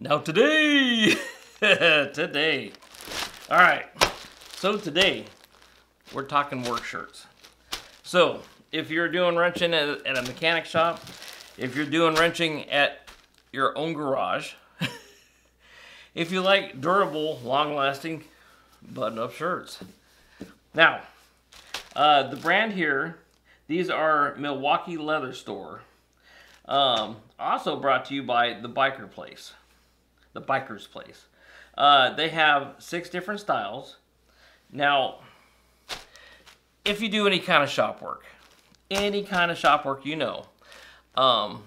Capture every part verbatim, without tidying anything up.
Now today, today, all right, so today we're talking work shirts. So if you're doing wrenching at, at a mechanic shop, if you're doing wrenching at your own garage, if you like durable, long-lasting button-up shirts. Now, uh, the brand here, these are Milwaukee Leather Store. Um, also brought to you by The Biker Place. The Biker's Place. Uh, they have six different styles. Now, if you do any kind of shop work, any kind of shop work you know, um,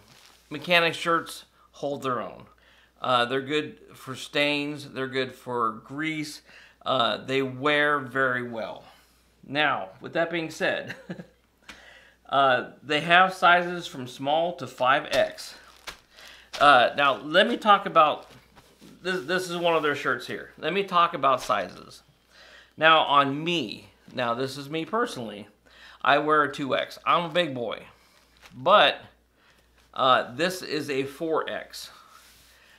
mechanic shirts hold their own. Uh, they're good for stains. They're good for grease. Uh, they wear very well. Now, with that being said, uh, they have sizes from small to five X. Uh, now, let me talk about, this, this is one of their shirts here. Let me talk about sizes. Now, on me, now this is me personally, I wear a two X. I'm a big boy. But uh, this is a four X.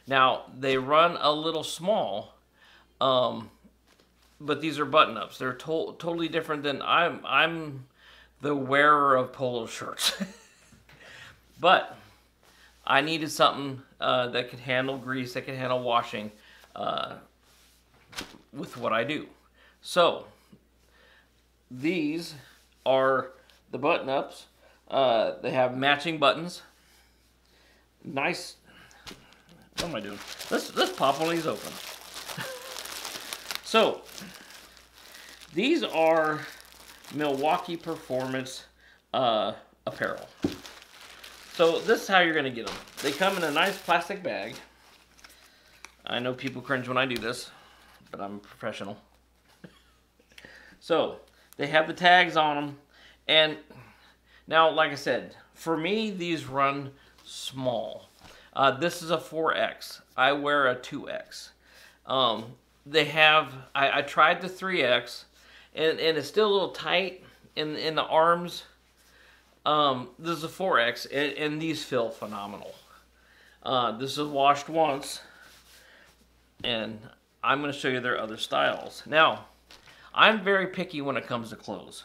Now, they run a little small, um, but these are button-ups. They're to totally different than I'm, I'm the wearer of polo shirts. But I needed something uh, that could handle grease, that could handle washing uh, with what I do. So, these are the button-ups. Uh, they have matching buttons. Nice. What am I doing? Let's, let's pop one of these open. So, these are Milwaukee Performance uh, apparel. So, this is how you're going to get them. They come in a nice plastic bag. I know people cringe when I do this, but I'm a professional. So, they have the tags on them. And now, like I said, for me, these run small. Uh, this is a four X. I wear a two X. Um, they have, I, I tried the three X, and, and it's still a little tight in, in the arms. Um, this is a four X, and, and these feel phenomenal. Uh, this is washed once, and I'm going to show you their other styles. Now, I'm very picky when it comes to clothes,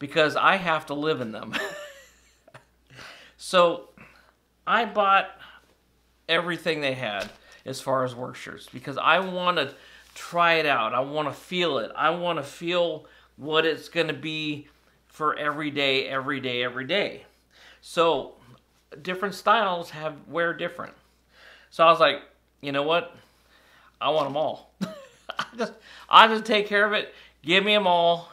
because I have to live in them. So, I bought everything they had as far as work shirts because I want to try it out. I want to feel it. I want to feel what it's going to be for every day, every day, every day. So different styles have wear different. So I was like, you know what? I want them all. I just, I just take care of it. Give me them all.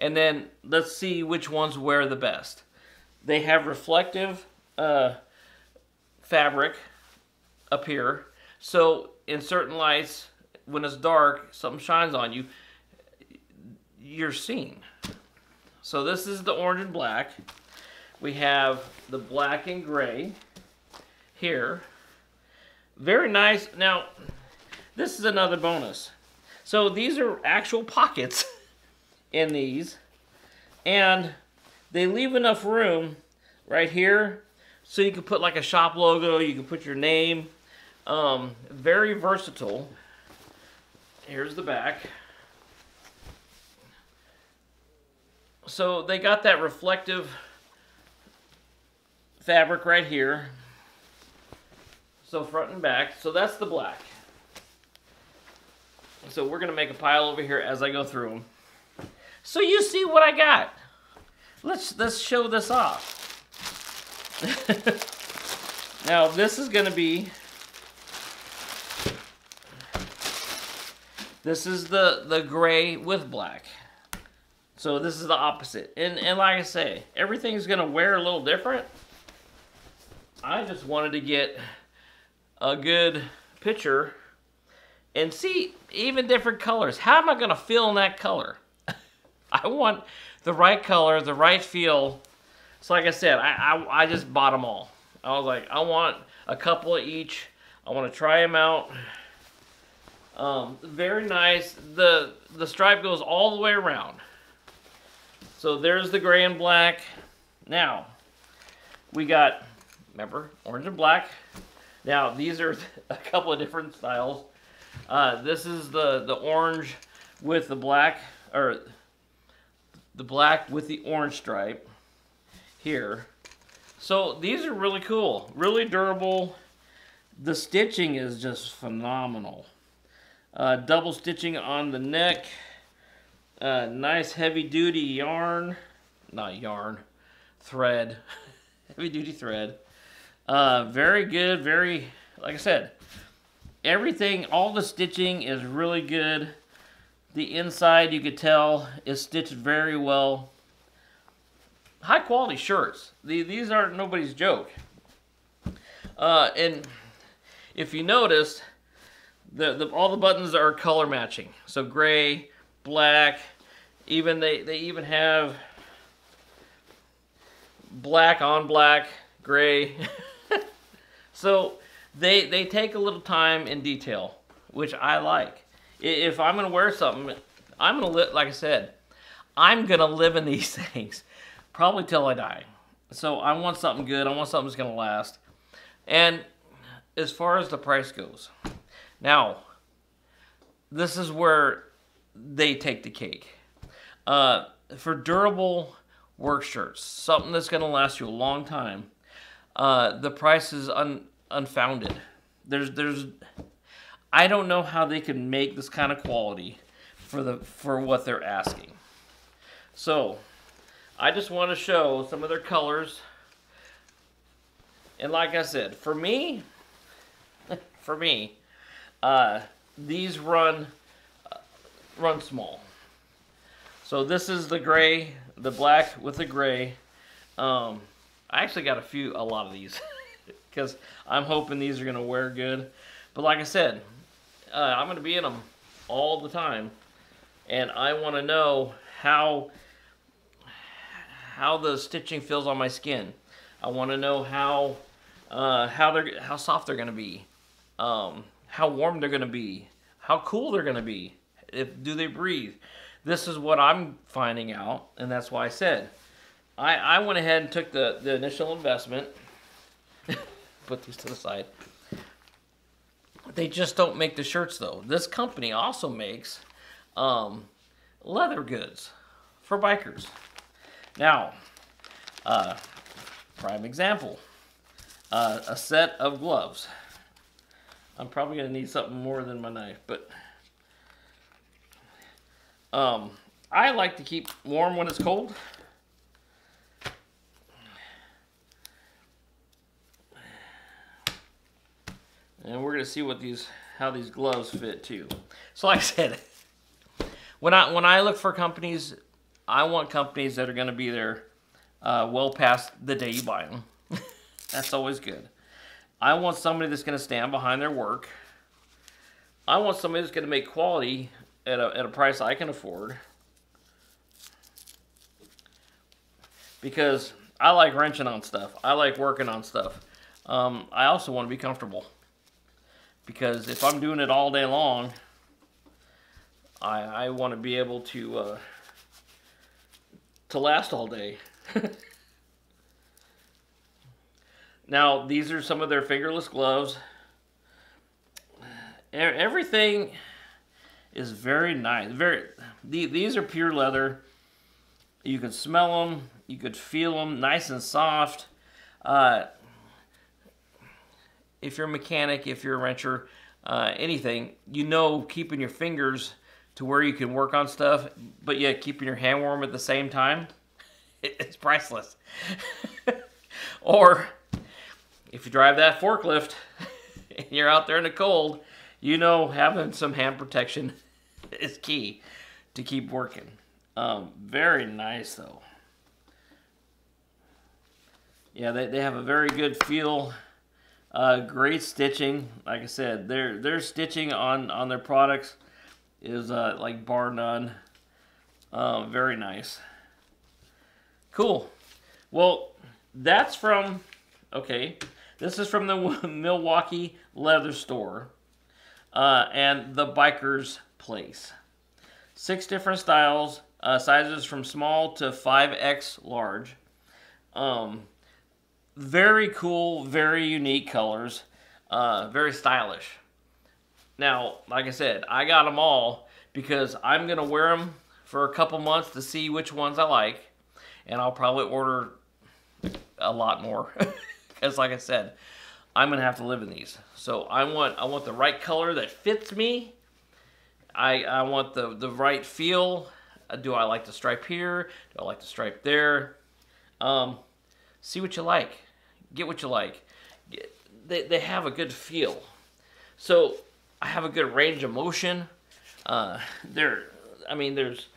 And then let's see which ones wear the best. They have reflective uh, fabric up here, so in certain lights, when it's dark, something shines on you, you're seen. So this is the orange and black. We have the black and gray here. Very nice. Now, this is another bonus. So these are actual pockets in these, and they leave enough room right here so you can put like a shop logo, you can put your name. Um, very versatile. Here's the back. So they got that reflective fabric right here. So front and back. So that's the black. So we're going to make a pile over here as I go through them, so you see what I got. Let's, let's show this off. Now this is going to be, this is the, the gray with black. So this is the opposite. And, and like I say, everything's going to wear a little different. I just wanted to get a good picture and see even different colors. How am I going to feel in that color? I want the right color, the right feel. So like I said, I, I, I just bought them all. I was like, I want a couple of each. I want to try them out. Um, very nice. The, the stripe goes all the way around. So there's the gray and black. Now, we got, remember, orange and black. Now, these are a couple of different styles. Uh, this is the, the orange with the black, or the black with the orange stripe here. So these are really cool, really durable. The stitching is just phenomenal. Uh, double stitching on the neck. Uh, nice heavy-duty yarn, not yarn, thread, heavy-duty thread. Uh, very good, very, like I said, everything, all the stitching is really good. The inside, you could tell, is stitched very well. High-quality shirts. The, these aren't nobody's joke. Uh, and if you notice, the, the, all the buttons are color matching. So gray, black, even they, they even have black on black, gray. So they they take a little time in detail, which I like. If I'm gonna wear something, I'm gonna live, like I said, I'm gonna live in these things probably till I die. So I want something good, I want something that's gonna last. And as far as the price goes, now this is where they take the cake. Uh, for durable work shirts, something that's going to last you a long time, uh, the price is un unfounded. There's, there's, I don't know how they can make this kind of quality for the for what they're asking. So, I just want to show some of their colors. And like I said, for me, for me, uh, these run. run small. So this is the gray, the black with the gray. um I actually got a few a lot of these because I'm hoping these are going to wear good. But like I said, uh, I'm going to be in them all the time, and I want to know how how the stitching feels on my skin. I want to know how uh how they're how soft they're going to be, um how warm they're going to be, how cool they're going to be. If, do they breathe? This is what I'm finding out, and that's why I said I, I went ahead and took the, the initial investment. Put these to the side. They just don't make the shirts, though. This company also makes um, leather goods for bikers. Now, uh, prime example, uh, a set of gloves. I'm probably going to need something more than my knife, but... Um, I like to keep warm when it's cold. And we're going to see what these, how these gloves fit too. So like I said, when I, when I look for companies, I want companies that are going to be there, uh, well past the day you buy them. That's always good. I want somebody that's going to stand behind their work. I want somebody that's going to make quality At a, at a price I can afford, because I like wrenching on stuff. I like working on stuff. Um, I also want to be comfortable, because if I'm doing it all day long, I, I want to be able to uh, to last all day. Now, these are some of their fingerless gloves. Everything is very nice. Very the, these are pure leather. You can smell them, you could feel them, nice and soft. Uh, if you're a mechanic, if you're a wrencher, uh, anything, you know, keeping your fingers to where you can work on stuff, but yet keeping your hand warm at the same time, it, it's priceless. Or if you drive that forklift and you're out there in the cold, you know, having some hand protection is key to keep working. Um, very nice, though. Yeah, they, they have a very good feel. Uh, great stitching. Like I said, their their stitching on, on their products is uh, like bar none. Uh, very nice. Cool. Well, that's from, okay, this is from the Milwaukee Leather Store. Uh, and The Biker's Place. Six different styles, uh, sizes from small to five X large. Um, very cool, very unique colors. Uh, very stylish. Now, like I said, I got them all because I'm going to wear them for a couple months to see which ones I like. And I'll probably order a lot more. Because like I said, I'm going to have to live in these. So I want I want the right color that fits me. I, I want the, the right feel. Do I like the stripe here? Do I like the stripe there? Um, see what you like. Get what you like. Get, they, they have a good feel. So I have a good range of motion. Uh, they're, I mean, there's...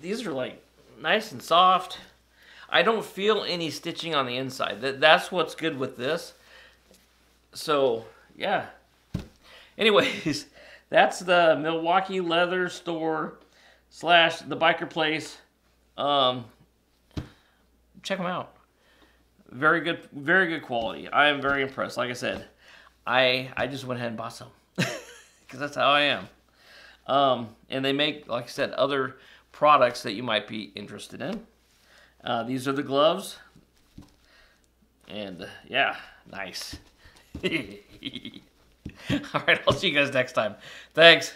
These are like nice and soft. I don't feel any stitching on the inside. That, that's what's good with this. So, yeah. Anyways, that's the Milwaukee Leather Store slash The Biker Place. Um, check them out. Very good, very good quality. I am very impressed. Like I said, I I just went ahead and bought some. Because that's how I am. Um, and they make, like I said, other products that you might be interested in. Uh, these are the gloves. And, uh, yeah, nice. All right, I'll see you guys next time. Thanks.